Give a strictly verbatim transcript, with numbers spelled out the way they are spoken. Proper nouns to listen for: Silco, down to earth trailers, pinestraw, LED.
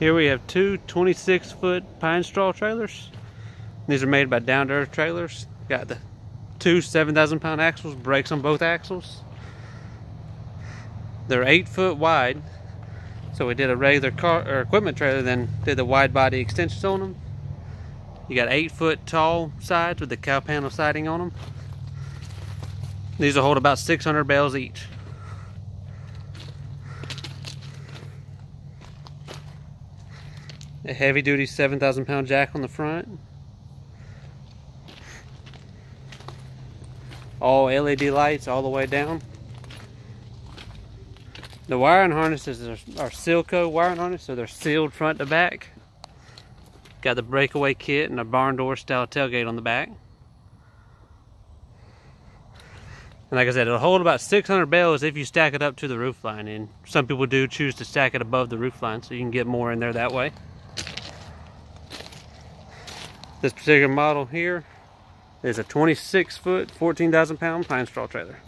Here we have two twenty-six foot pine straw trailers. These are made by Down to Earth Trailers. Got the two seven thousand pound axles, brakes on both axles. They're eight foot wide. So we did a regular car or equipment trailer, then did the wide body extensions on them. You got eight foot tall sides with the cow panel siding on them. These will hold about six hundred bales each. A heavy duty seven thousand pound jack on the front. All L E D lights all the way down. The wiring harnesses are, are Silco wiring harness, so they're sealed front to back. Got the breakaway kit and a barn door style tailgate on the back. And like I said, it'll hold about six hundred bales if you stack it up to the roof line. And some people do choose to stack it above the roof line so you can get more in there that way. This particular model here is a twenty-six foot, fourteen thousand pound pine straw trailer.